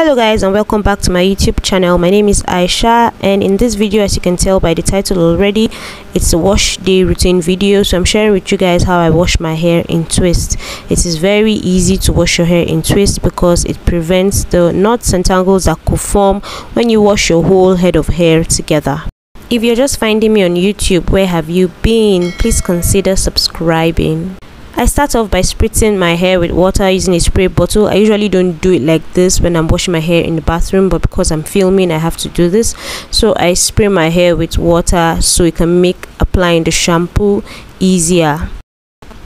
Hello guys, and welcome back to my YouTube channel. My name is Aisha, and in this video, as you can tell by the title already, it's a wash day routine video. So I'm sharing with you guys how I wash my hair in twist. It is very easy to wash your hair in twist because it prevents the knots and tangles that could form when you wash your whole head of hair together. If you're just finding me on YouTube, where have you been? Please consider subscribing. I start off by spritzing my hair with water using a spray bottle. I usually don't do it like this when I'm washing my hair in the bathroom, but because I'm filming, I have to do this. So I spray my hair with water so it can make applying the shampoo easier.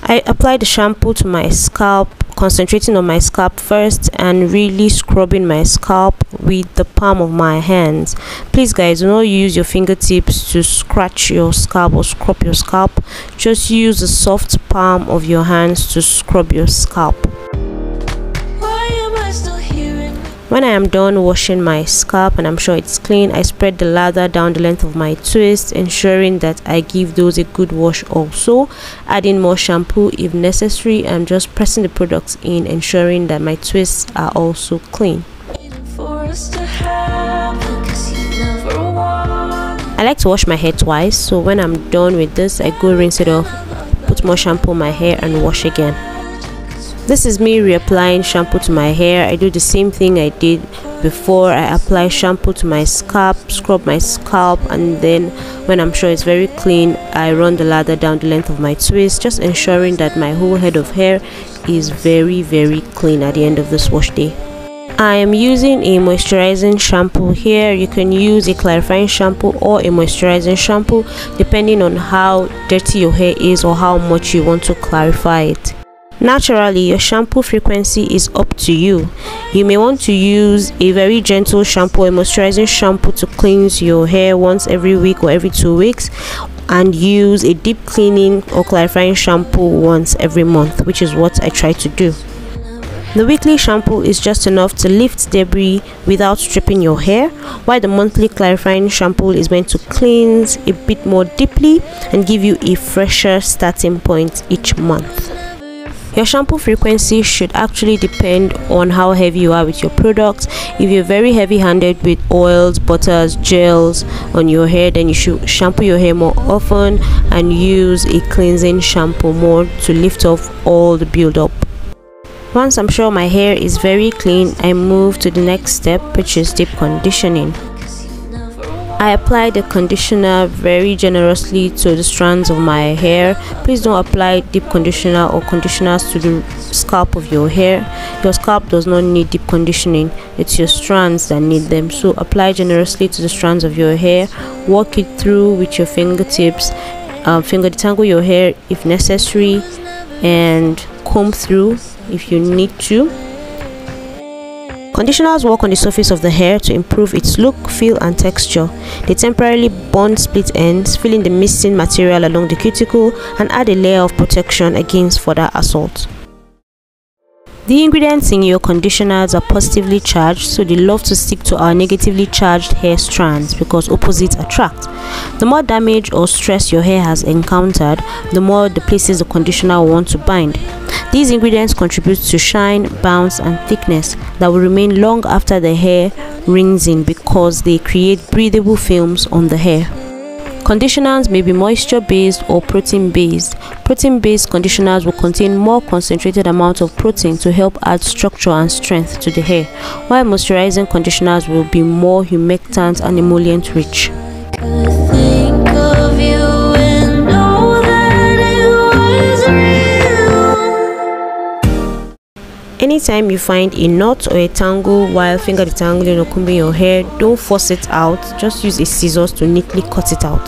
I apply the shampoo to my scalp, concentrating on my scalp first and really scrubbing my scalp with the palm of my hands. Please guys, do not use your fingertips to scratch your scalp or scrub your scalp. Just use the soft palm of your hands to scrub your scalp. When I am done washing my scalp and I'm sure it's clean, I spread the lather down the length of my twist, ensuring that I give those a good wash also, adding more shampoo if necessary, and just pressing the products in, ensuring that my twists are also clean. I like to wash my hair twice, so when I'm done with this, I go rinse it off, put more shampoo on my hair and wash again. This is me reapplying shampoo to my hair. I do the same thing I did before. I apply shampoo to my scalp, scrub my scalp, and then when I'm sure it's very clean, I run the lather down the length of my twist, just ensuring that my whole head of hair is very clean at the end of this wash day. I am using a moisturizing shampoo here. You can use a clarifying shampoo or a moisturizing shampoo depending on how dirty your hair is or how much you want to clarify it. Naturally, your shampoo frequency is up to you. You may want to use a very gentle shampoo, a moisturizing shampoo to cleanse your hair once every week or every 2 weeks, and use a deep cleaning or clarifying shampoo once every month, which is what I try to do. The weekly shampoo is just enough to lift debris without stripping your hair, while the monthly clarifying shampoo is meant to cleanse a bit more deeply and give you a fresher starting point each month. Your shampoo frequency should actually depend on how heavy you are with your products. If you're very heavy-handed with oils, butters, gels on your hair, then you should shampoo your hair more often and use a cleansing shampoo more to lift off all the buildup. Once I'm sure my hair is very clean, I move to the next step, which is deep conditioning. I apply the conditioner very generously to the strands of my hair. Please don't apply deep conditioner or conditioners to the scalp of your hair. Your scalp does not need deep conditioning. It's your strands that need them. So apply generously to the strands of your hair. Work it through with your fingertips. Finger detangle your hair if necessary, and comb through if you need to. Conditioners work on the surface of the hair to improve its look, feel, and texture. They temporarily bond split ends, fill in the missing material along the cuticle, and add a layer of protection against further assault. The ingredients in your conditioners are positively charged, so they love to stick to our negatively charged hair strands because opposites attract. The more damage or stress your hair has encountered, the more the places the conditioner will want to bind. These ingredients contribute to shine, bounce, and thickness that will remain long after the hair rinsing because they create breathable films on the hair. Conditioners may be moisture-based or protein-based. Protein-based conditioners will contain more concentrated amounts of protein to help add structure and strength to the hair, while moisturizing conditioners will be more humectant and emollient-rich. Anytime you find a knot or a tangle while finger detangling or combing your hair, don't force it out, just use a scissors to neatly cut it out.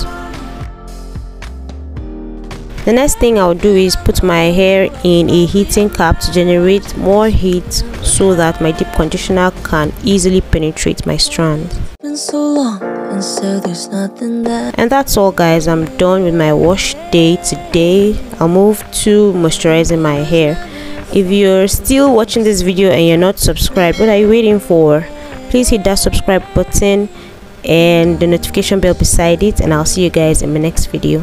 The next thing I'll do is put my hair in a heating cap to generate more heat so that my deep conditioner can easily penetrate my strands. And that's all guys, I'm done with my wash day today. I'll move to moisturizing my hair. If you're still watching this video and you're not subscribed, what are you waiting for? Please hit that subscribe button and the notification bell beside it, and I'll see you guys in my next video.